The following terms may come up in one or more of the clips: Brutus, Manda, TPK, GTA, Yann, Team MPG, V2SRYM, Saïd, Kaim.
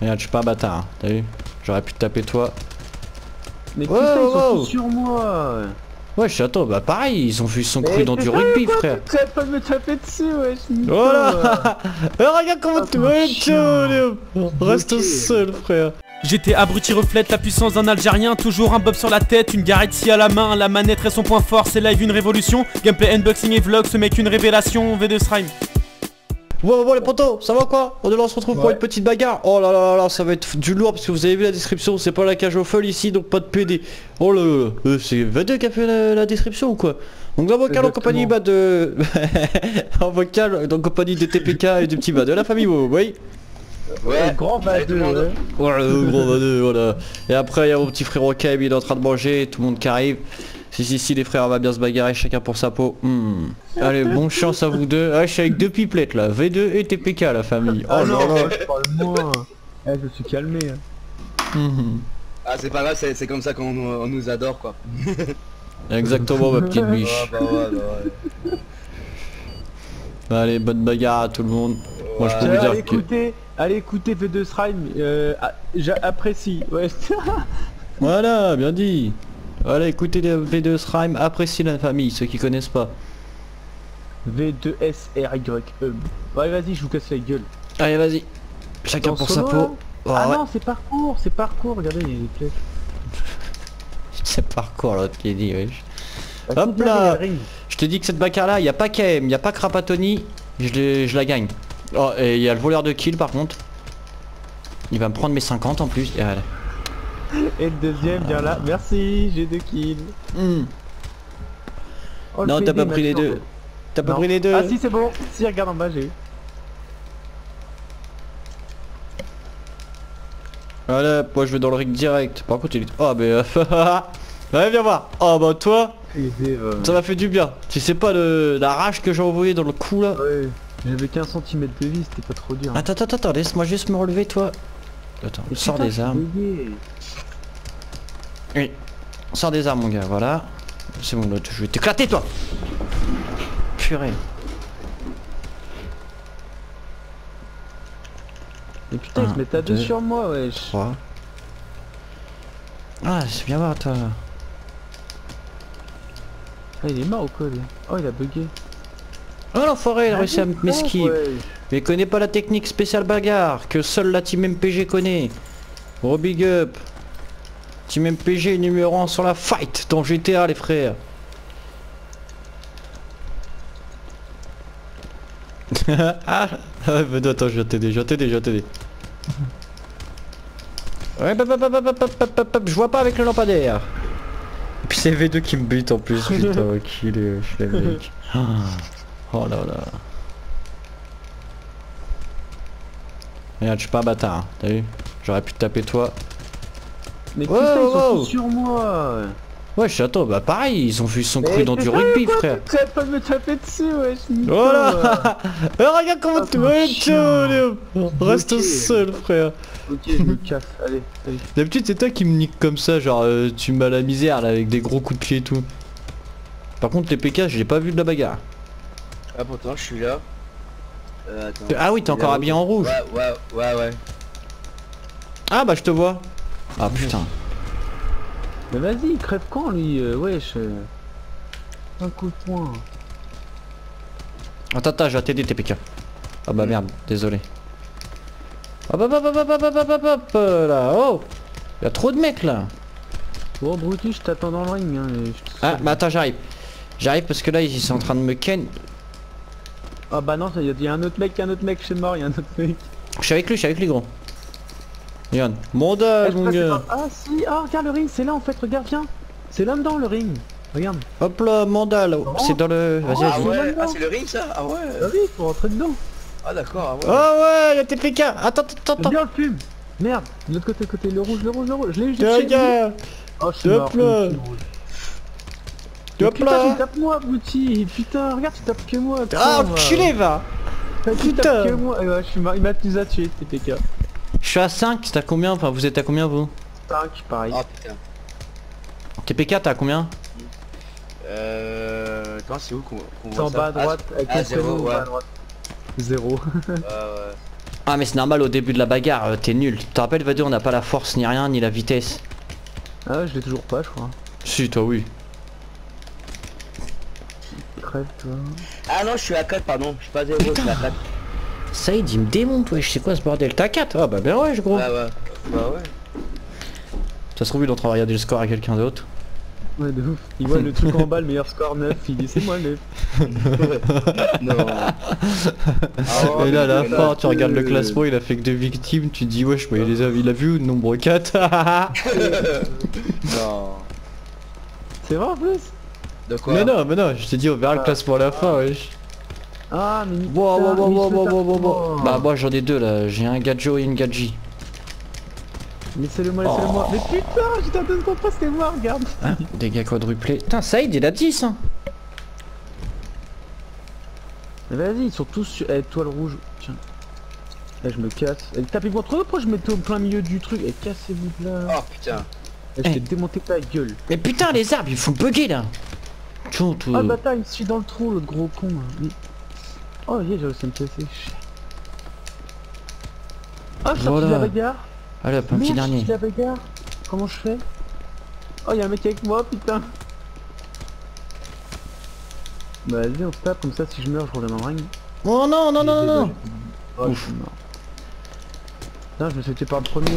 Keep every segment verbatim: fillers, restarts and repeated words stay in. Regarde, je suis pas un bâtard, hein. T'as vu? J'aurais pu te taper toi. Mais wow, putain, ils wow. sont tous sur moi. Ouais, château, bah pareil, ils ont ils sont crus dans du rugby, quoi, frère. Tu vas pas me taper dessus, wesh. Voilà. Regarde comment ah, tu me reste okay. seul, frère. G T A abruti reflète la puissance d'un Algérien, toujours un bob sur la tête, une garette scie à la main, la manette reste son point fort, c'est live une révolution. Gameplay, unboxing et vlog, ce mec une révélation, V deux S R Y M. Bon, bon les potos, ça va quoi? On se retrouve ouais. pour une petite bagarre. Oh là là là, ça va être du lourd parce que vous avez vu la description, c'est pas la cage au feu ici, donc pas de P D. Oh là là, c'est vingt-deux qui a fait la, la description ou quoi? Donc dans vocal en compagnie bah, de... en vocal dans compagnie des T P K et du petit bas de la famille, vous voyez. Ouais, grand vingt-deux. Voilà, le grand vingt-deux, voilà. Et après il y a mon petit frérot Kaim, il est en train de manger, tout le monde qui arrive. Si si si les frères, on va bien se bagarrer, chacun pour sa peau. Mmh. Allez, bonne chance à vous deux. Ah, je suis avec deux pipelettes là, V deux et T P K la famille. Oh ah non, non, je parle moins. Eh, je me suis calmé. Hein. Mmh. Ah c'est pas grave, c'est comme ça qu'on on nous adore quoi. Exactement ma petite biche. Oh, bah, ouais, bah, ouais. Bah, allez, bonne bagarre à tout le monde. Ouais. Moi je peux vous dire écoutez, que... Allez écouter V deux S R Y M, euh, j'apprécie. Ouais. Voilà, bien dit. Voilà, écoutez les V deux S R Y M, appréciez la famille, ceux qui connaissent pas. V deux S R Y M. Allez vas-y, je vous casse la gueule. Allez vas-y. Chacun pour sa peau. Ah non, c'est parcours, c'est parcours, regardez, il y a des flèches. C'est parcours l'autre qui est dit, wesh. Hop là. Je te dis que cette bagarre là, il n'y a pas K M, il n'y a pas Crapatoni, je, je la gagne. Oh, et il y a le voleur de kill par contre. Il va me prendre mes cinquante en plus. Et voilà. Et le deuxième vient là, merci, j'ai deux kills. Mmh. Oh, non, t'as pas pris les deux. T'as pas pris les deux. Ah si, c'est bon. Si, regarde en bas, j'ai eu. Voilà, moi je vais dans le rig direct. Par contre, il est... Oh, mais... Euh... Allez, viens voir. Oh, bah toi, ça m'a fait du bien. Tu sais pas le... la rage que j'ai envoyé dans le cou, là. Ouais, j'avais qu'un centimètre de vie, c'était pas trop dur. Hein. Attends, attends, attends, laisse-moi juste me relever, toi. Attends, sors des armes. Oui, sors des armes mon gars, voilà. C'est bon, je vais t'éclater toi. Purée. Et putain, ils se mettent à deux sur moi, wesh. trois. Ah, c'est bien voir toi. Ah, il est mort ou quoi là? Oh, il a bugué. Oh l'enfoiré, il a réussi à m'esquiver. Mais il connaît pas la technique spéciale bagarre que seule la team M P G connaît. Gros big up. Team M P G numéro un sur la fight dans G T A les frères. Ah mais attends, je t'ai déjà, je t'ai déjà, je t'ai. Ouais, bah, bah, bah, bah, bah, bah, bah, bah, bah, je vois pas avec le lampadaire. Et puis c'est V deux qui me bute en plus. Putain, qui est, je suis la mec. Oh là là. Regarde, je suis pas un bâtard, hein. T'as vu? J'aurais pu te taper toi. Mais wow, putain, ils wow. sont tous sur moi. Ouais, château, bah pareil, ils ont ils sont crus dans du rugby, quoi, frère. Tu vas pas me taper dessus, wesh. Voilà. Regarde comment ah, tu me reste okay. seul, frère. Ok, je me casse, allez, allez. D'habitude, c'est toi qui me nique comme ça, genre euh, tu m'as la misère là avec des gros coups de pied et tout. Par contre, les P K, j'ai pas vu de la bagarre. Ah pourtant, je suis là. Euh, attends, ah oui, t'es encore habillé en rouge. Ouais, ouais, ouais, ouais. Ah bah je te vois. Ah putain. Mais vas-y, il crève quand lui, euh, wesh. Un coup de poing. Attends, attends, je vais t'aider T P K. Ah bah merde, désolé. Hop hop hop hop hop hop hop hop là, oh. Y'a trop de mecs là. Oh Brutus, je t'attends dans le ring hein, je te... Ah bah attends, j'arrive. J'arrive parce que là ils sont en train de me ken. Ah bah non, il y a un autre mec, un autre mec, je suis mort, il y a un autre mec. Je suis avec lui, je suis avec lui gros. Yann, Manda mon gars. Ah si, ah regarde le ring, c'est là en fait, regarde, viens. C'est là dedans le ring, regarde. Hop là, Manda là, oh. c'est dans le... Vas-y, vas-y. Ah ouais, ah c'est le ring ça. Ah ouais, le ring, faut rentrer dedans. Ah d'accord, ah ouais. Ah ouais, il y a T P K. Attends, attends, attends. Bien le plume. Merde, de l'autre côté, côté, le rouge, le rouge, le rouge. Je l'ai eu, je l'ai eu. Regarde. Oh je suis mort. Mais putain, tu tapes moi, abruti. Putain, regarde, tu tapes que moi. Putain, ah, enculé, va. Tu tapes que moi. Et ouais, je suis mar... Il m'a nous a tué, T P K. Je suis à cinq, t'as combien? Enfin, vous êtes à combien, vous? Cinq, pareil. Oh, putain. T P K, t'as combien? Euh... Attends, c'est où qu'on voit ça? C'est en bas à droite, avec le zéro. Zéro. Ouais, ouais. Ah mais c'est normal, au début de la bagarre t'es nul. Tu te rappelles V deux, on n'a pas la force ni rien ni la vitesse. Ah ouais, je l'ai toujours pas je crois. Si toi oui. Crève toi. Ah non je suis à quatre pardon, je suis pas zéro, je suis à quatre. Saïd il me démonte ouais, je sais quoi ce bordel. T'as quatre. Ah bah ben ouais je crois. Bah ouais. Bah ouais. Ça se trouve il est en train de regarder le score à quelqu'un d'autre. Ouais de ouf. Il voit le truc en bas, le meilleur score neuf, il dit c'est moi neuf. Non. Oh, et là la fin tu regardes le classement, il a fait que deux victimes, tu te dis wesh ouais, mais les avis il a vu, nombre quatre. Non. C'est vrai en plus. De quoi? Mais non mais non, je t'ai dit on verra ah. le classement à la fin wesh. Ah mais nique wow, wow, wow, wow, wow, wow, wow, wow. Bah moi j'en ai deux là, j'ai un Gadjo et une Gadji. Laissez-le moi, laissez-le moi. Oh. Mais putain, j'étais en train de comprendre, c'était moi, regarde. Hein, dégâts quadruplés. Putain, Saïd il a dix hein. Vas-y, ils sont tous sur... Eh, toile rouge. Tiens. Là je me casse. Eh, tapez-moi trop, pourquoi je me mets au plein milieu du truc. Eh, cassez-vous de là. Oh putain. Eh, je t'ai démonté ta gueule. Mais putain, les arbres, ils font bugger là. Tchon, tout. Ah bah il me suit dans le trou, l'autre gros con. Hein. Oh, yeah, j'ai réussi à me casser. Ah, je sorti de la bagarre. Allez hop, un petit dernier. La bagarre. Comment je fais? Oh y'a un mec avec moi putain. Bah vas-y on se tape comme ça, si je meurs je reviens dans le ring. Oh non non non non. Oh, ouf. Non je me suis tué par le premier.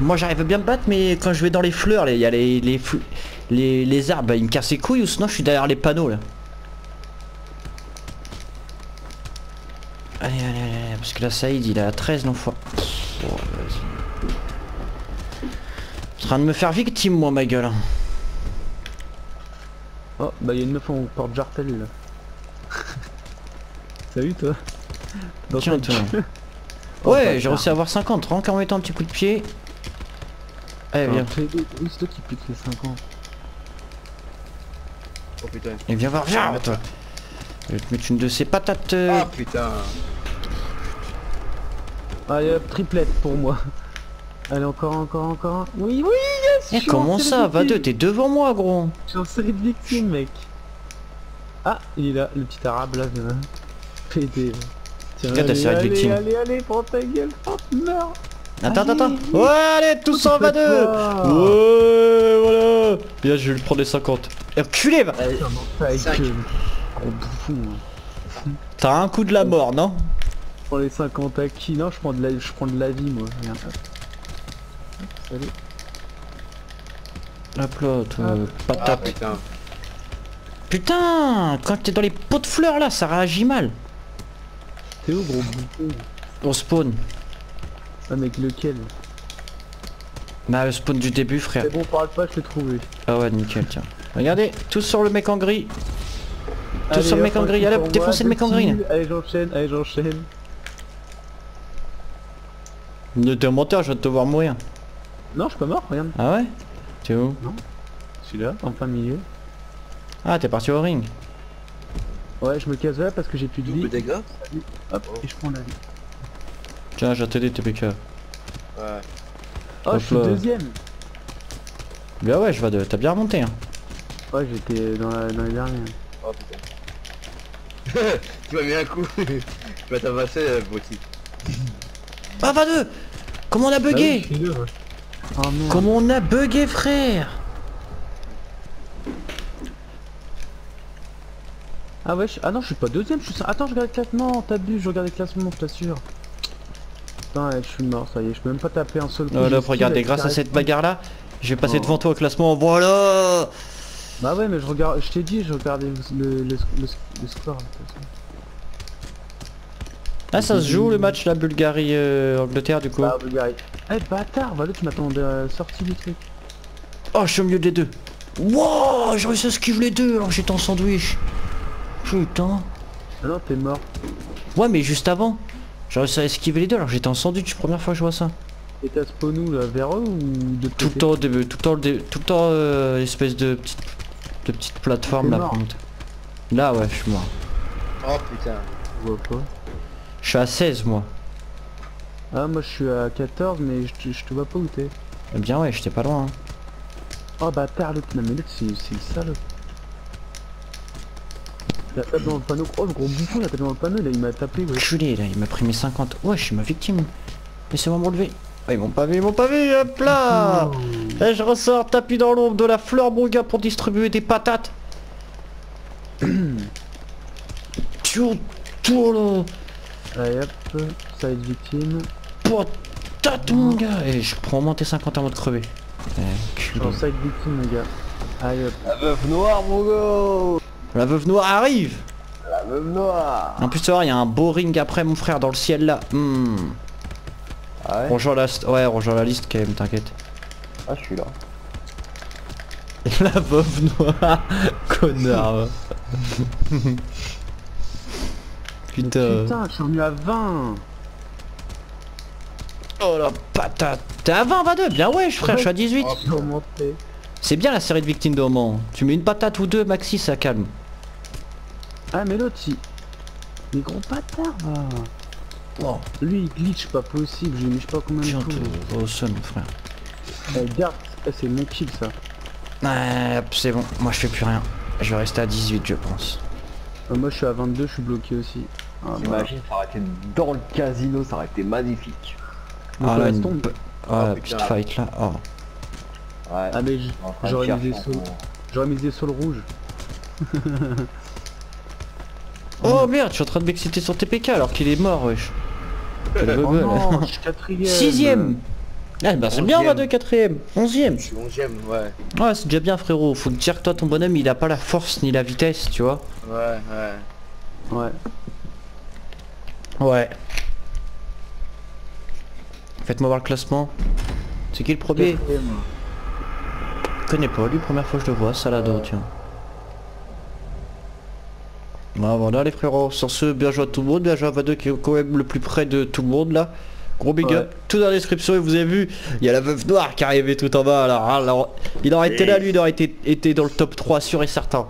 Moi j'arrive bien à me battre mais quand je vais dans les fleurs, il y a les les, les, les arbres, bah, ils me cassent les couilles ou sinon je suis derrière les panneaux là. Allez allez allez, allez parce que là Saïd il a treize l'enfant. Oh, je suis en train de me faire victime moi ma gueule. Oh bah y'a une meuf en porte jartel là. Salut toi. Dans tiens toi. Oh, ouais j'ai réussi à avoir cinquante, rank en mettant un petit coup de pied. Allez viens. C'est toi qui pique les cinquante. Oh putain. Et viens voir, viens ah, toi. Je vais te mettre une de ces patates. Ah oh, putain. Allez hop, triplette pour moi. Allez encore, encore, encore. Oui, oui, yes. Eh, comment ça, V deux, t'es devant moi, gros. Je suis en série de victimes, mec. Ah, il est là, le petit arabe là. Pédé. Tiens, t'as série de victimes. Allez, allez, prends ta gueule, oh, meurs. Attends, allez, attends. Allez. Ouais, allez, tous en V deux. Ouais, voilà. Bien, je vais lui prendre les cinquante. Enculé, va. T'as un coup de la mort, non? Je prends les cinquante à qui? Non, je prends de la, je prends de la vie moi. Viens. Salut. Hop là, toi, ah. patate. Ah, putain. Putain, quand t'es dans les pots de fleurs là, ça réagit mal. T'es où gros? On spawn. Ah mec, lequel? Bah le spawn du début frère. C'est bon, parle pas, je l'ai trouvé. Ah ouais, nickel, tiens. Regardez, tous sur le mec en gris. Tous allez, sur le mec en gris, allez hop, défoncez le mec en gris. Allez j'enchaîne, allez j'enchaîne. T'es un menteur, je vais te voir mourir. Non, je suis pas mort, regarde. Ah ouais? T'es où? Non. Je suis là, en plein milieu. Ah, t'es parti au ring. Ouais, je me casse là parce que j'ai plus de vie. Dégâts. Hop, oh. Et je prends la vie. Tiens, j'ai attelé T P K. Ouais. Oh, hop, je suis là. Deuxième. Bah ouais, je vais de... T'as bien remonté. Hein. Ouais, j'étais dans, la... dans les derniers. Oh putain. Tu m'as mis un coup. Tu m'as tabassé, petit. Ah, V deux! Comment on a bugué? Bah oui, deux, ouais. Oh, comment on a bugué, frère? Ah ouais, je... ah non, je suis pas deuxième, je suis... Attends, je regarde le classement, t'as bu, je regarde le classement, je t'assure. Putain, je suis mort, ça y est, je peux même pas taper un seul coup. Oh là, regardez, grâce à cette bagarre-là, je vais passer oh. devant toi au classement, voilà. Bah ouais, mais je regarde, je t'ai dit, je regardais le, le, le, le, le score. Ah ça se joue le match la Bulgarie euh, Angleterre du coup. Ah Bulgarie. Eh hey, bâtard, voilà tu m'attendais à sortir du truc. Oh je suis au milieu des deux. Wouah, j'ai réussi à esquiver les deux alors j'étais en sandwich. Putain. Ah non t'es mort. Ouais mais juste avant. J'ai réussi à esquiver les deux alors j'étais en sandwich, première fois que je vois ça. Et t'as spawn où là, vers eux ou de tout le temps de, tout le temps de, tout le temps euh, espèce de petite de petite plateforme là. Là ouais je suis mort. Oh putain. Je vois pas. Je suis à seize moi. Ah moi je suis à quatorze mais je te, je te vois pas où t'es. Eh bien ouais j'étais pas loin. Hein. Oh bâtard le... Non mais l'autre c'est ça le... La tape dans le panneau. Oh le gros bouffon, la tape dans le panneau là, il m'a tapé. Ouais. Culé là, il m'a pris mes cinquante. Ouais, je suis ma victime. Laissez-moi me relever. Oh, ils m'ont pas vu, ils m'ont pas vu, hop là. Oh. Et je ressors, tapis dans l'ombre de la fleur, mon gars, pour distribuer des patates. Tu tournes. Allez hop, ça va être victime. Patate mon gars. Et je prends au moins tes cinquante avant de crever. Genre ça va être victime les gars. Allez hop. La veuve noire mon gars. La veuve noire arrive. La veuve noire. En plus tu vois, il y a un beau ring après mon frère dans le ciel là. Mmh. Ah ouais. Rejoins la, ouais, rejoins la liste quand même, t'inquiète. Ah je suis là. La veuve noire. Connard. Putain. Putain, je suis revenu à vingt. Oh la patate. T'es à vingt, vingt-deux, bien ouais frère, je suis à dix-huit. Oh, c'est bien la série de victimes de moment. Tu mets une patate ou deux, maxi, ça calme. Ah mais l'autre il... Les gros bâtards là. Wow. Lui il glitch pas possible, je sais pas combien de temps. Au son frère. Eh, garde, c'est mon kill ça. Ouais, c'est bon, moi je fais plus rien. Je vais rester à dix-huit je pense. Euh, moi je suis à vingt-deux, je suis bloqué aussi. Ah, j'imagine bah. S'arrêter dans le casino, ça aurait été magnifique. Donc, ah là une... tombe. Ah, ah la petite fight là. Oh. Ouais, ah mais j'aurais mis, pour... mis des saules rouges. Oh merde, je suis en train de m'exciter sur T P K alors qu'il est mort wesh. Oh non, je suis quatrième. Sixième. Ah bah c'est bien on va de quatrième. Onzième. Je suis onzième ouais. Ouais c'est déjà bien frérot, faut te dire que toi ton bonhomme il a pas la force ni la vitesse tu vois. Ouais ouais. Ouais. Ouais. Faites-moi voir le classement. C'est qui le premier? Je connais pas, lui première fois que je le vois, Salado euh... tiens. Bah voilà les frérots, sur ce bien joué à tout le monde, bien joué à vingt-deux qui est quand même le plus près de tout le monde là. Gros big up, tout dans la description et vous avez vu, il y a la veuve noire qui arrivait tout en bas alors, alors il aurait été là lui, il aurait été, été dans le top trois sûr et certain.